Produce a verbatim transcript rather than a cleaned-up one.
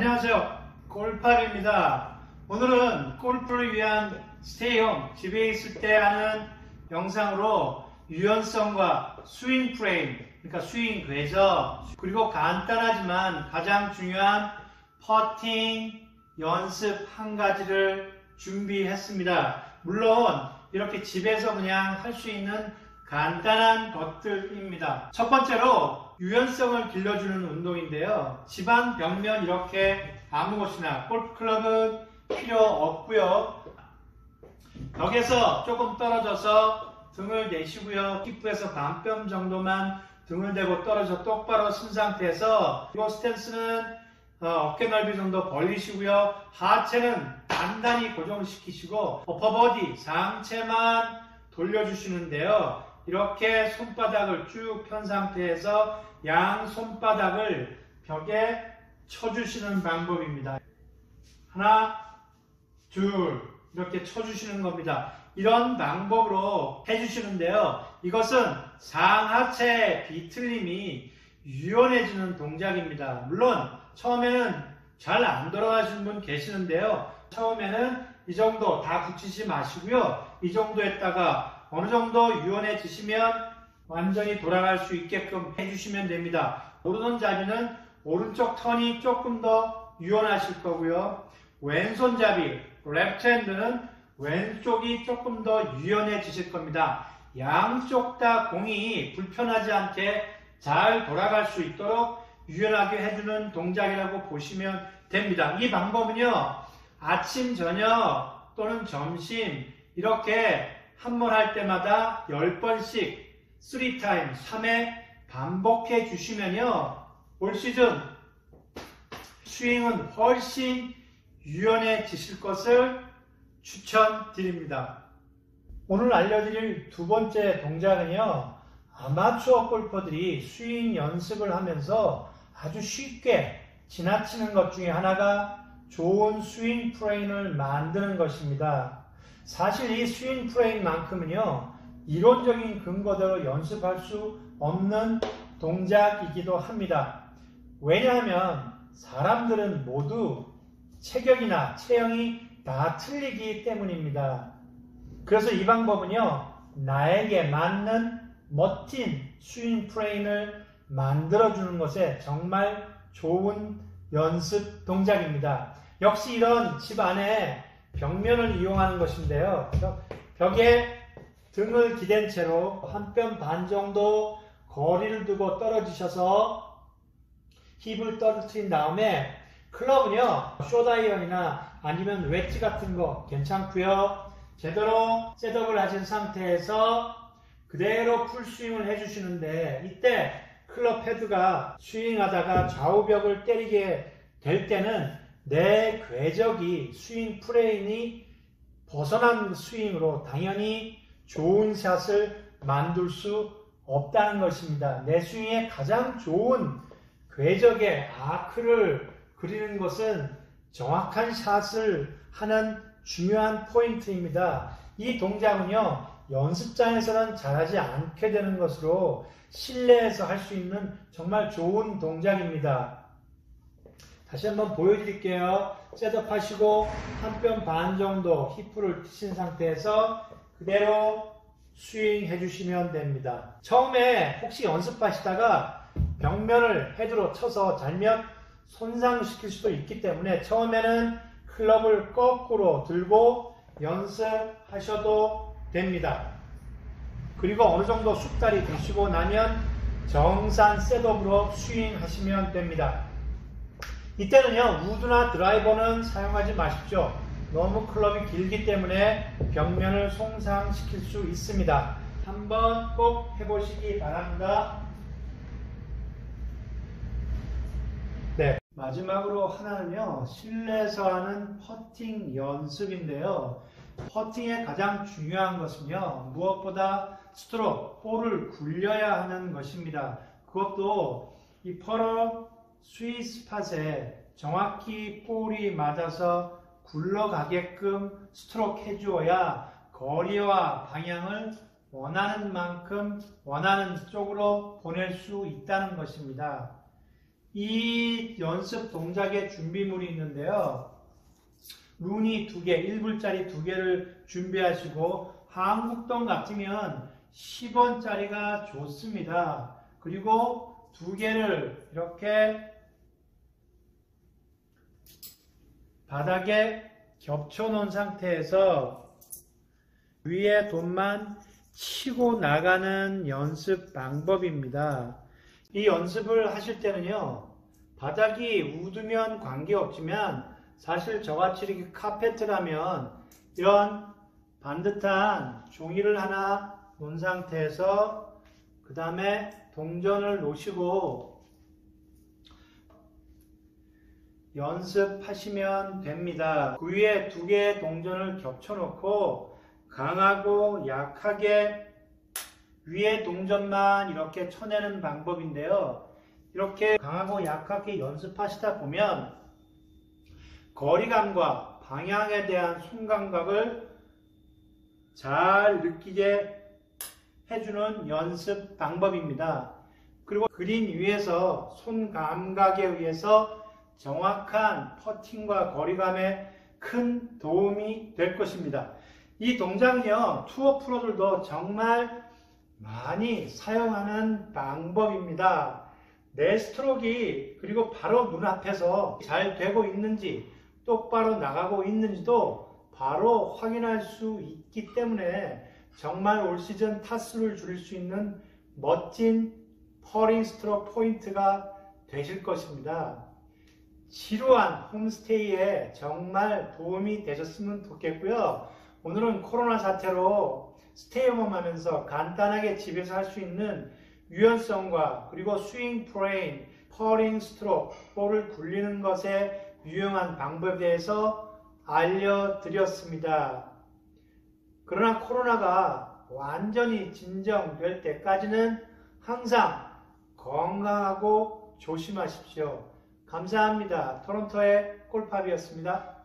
안녕하세요, 골파리입니다. 오늘은 골프를 위한 스테이홈, 집에 있을 때 하는 영상으로 유연성과 스윙 프레임, 그러니까 스윙 궤적, 그리고 간단하지만 가장 중요한 퍼팅 연습 한 가지를 준비했습니다. 물론 이렇게 집에서 그냥 할 수 있는 간단한 것들입니다. 첫 번째로 유연성을 길러주는 운동인데요, 집안 벽면 이렇게 아무것이나, 골프클럽은 필요 없고요, 벽에서 조금 떨어져서 등을 내쉬고요, 힙부에서 반뼘 정도만 등을 대고 떨어져 똑바로 쓴 상태에서, 이 스탠스는 어깨 넓이 정도 벌리시고요, 하체는 단단히 고정시키시고 어퍼바디 상체만 돌려주시는데요, 이렇게 손바닥을 쭉 편 상태에서 양 손바닥을 벽에 쳐주시는 방법입니다. 하나, 둘, 이렇게 쳐주시는 겁니다. 이런 방법으로 해주시는데요, 이것은 상하체 비틀림이 유연해지는 동작입니다. 물론 처음에는 잘 안 돌아가시는 분 계시는데요, 처음에는 이 정도 다 붙이지 마시고요, 이 정도 했다가 어느 정도 유연해지시면 완전히 돌아갈 수 있게끔 해주시면 됩니다. 오른손잡이는 오른쪽 턴이 조금 더 유연하실 거고요, 왼손잡이, 랩트핸드는 왼쪽이 조금 더 유연해지실 겁니다. 양쪽 다 공이 불편하지 않게 잘 돌아갈 수 있도록 유연하게 해주는 동작이라고 보시면 됩니다. 이 방법은요, 아침, 저녁 또는 점심 이렇게 한 번 할 때마다 열 번씩 쓰리 타임, 삼 회 반복해 주시면요, 올 시즌 스윙은 훨씬 유연해지실 것을 추천드립니다. 오늘 알려드릴 두 번째 동작은요, 아마추어 골퍼들이 스윙 연습을 하면서 아주 쉽게 지나치는 것 중에 하나가 좋은 스윙 프레임을 만드는 것입니다. 사실 이 스윙 프레임만큼은요, 이론적인 근거대로 연습할 수 없는 동작이기도 합니다. 왜냐하면 사람들은 모두 체격이나 체형이 다 틀리기 때문입니다. 그래서 이 방법은요, 나에게 맞는 멋진 스윙 프레임을 만들어주는 것에 정말 좋은 연습 동작입니다. 역시 이런 집 안에 벽면을 이용하는 것인데요, 벽에 등을 기댄 채로 한 뼘 반 정도 거리를 두고 떨어지셔서 힙을 떨어뜨린 다음에, 클럽은요 숏아이언이나 아니면 웨지 같은 거 괜찮고요, 제대로 셋업을 하신 상태에서 그대로 풀스윙을 해주시는데, 이때 클럽 헤드가 스윙하다가 좌우벽을 때리게 될 때는 내 궤적이, 스윙 프레임이 벗어난 스윙으로 당연히 좋은 샷을 만들 수 없다는 것입니다. 내 스윙의 가장 좋은 궤적의 아크를 그리는 것은 정확한 샷을 하는 중요한 포인트입니다. 이 동작은요, 연습장에서는 잘하지 않게 되는 것으로 실내에서 할 수 있는 정말 좋은 동작입니다. 다시 한번 보여드릴게요. 셋업 하시고 한 뼘 반 정도 힙을 치신 상태에서 그대로 스윙 해주시면 됩니다. 처음에 혹시 연습하시다가 벽면을 헤드로 쳐서 잘못 손상시킬 수도 있기 때문에 처음에는 클럽을 거꾸로 들고 연습하셔도 됩니다. 그리고 어느 정도 숙달이 되시고 나면 정산 셋업으로 스윙하시면 됩니다. 이때는요, 우드나 드라이버는 사용하지 마십시오. 너무 클럽이 길기 때문에 벽면을 손상시킬 수 있습니다. 한번 꼭 해보시기 바랍니다. 네, 마지막으로 하나는요, 실내에서 하는 퍼팅 연습인데요, 퍼팅의 가장 중요한 것은요, 무엇보다 스트로크, 볼을 굴려야 하는 것입니다. 그것도 이 퍼러 스윗스팟에 정확히 볼이 맞아서 굴러가게끔 스트로크 해주어야 거리와 방향을 원하는 만큼 원하는 쪽으로 보낼 수 있다는 것입니다. 이 연습 동작의 준비물이 있는데요. 루니 두 개, 일 불짜리 두 개를 준비하시고 한국돈 같으면 십 원짜리가 좋습니다. 그리고 두 개를 이렇게 바닥에 겹쳐 놓은 상태에서 위에 돈만 치고 나가는 연습 방법입니다. 이 연습을 하실 때는요, 바닥이 우드면 관계없지만 사실 저같이 이렇게 카페트라면 이런 반듯한 종이를 하나 놓은 상태에서 그 다음에 동전을 놓으시고 연습하시면 됩니다. 그 위에 두 개의 동전을 겹쳐 놓고 강하고 약하게 위에 동전만 이렇게 쳐내는 방법인데요, 이렇게 강하고 약하게 연습하시다 보면 거리감과 방향에 대한 순감각을 잘 느끼게 해주는 연습 방법입니다. 그리고 그린 위에서 손감각에 의해서 정확한 퍼팅과 거리감에 큰 도움이 될 것입니다. 이 동작은요, 투어 프로들도 정말 많이 사용하는 방법입니다. 내 스트로크가 그리고 바로 눈앞에서 잘 되고 있는지 똑바로 나가고 있는지도 바로 확인할 수 있기 때문에 정말 올 시즌 타수를 줄일 수 있는 멋진 퍼팅 스트로크 포인트가 되실 것입니다. 지루한 홈스테이에 정말 도움이 되셨으면 좋겠고요. 오늘은 코로나 사태로 스테이홈 하면서 간단하게 집에서 할 수 있는 유연성과 그리고 스윙플레인, 퍼팅 스트로크, 볼을 굴리는 것에 유용한 방법에 대해서 알려드렸습니다. 그러나 코로나가 완전히 진정될 때까지는 항상 건강하고 조심하십시오. 감사합니다. 토론토의 골파리였습니다.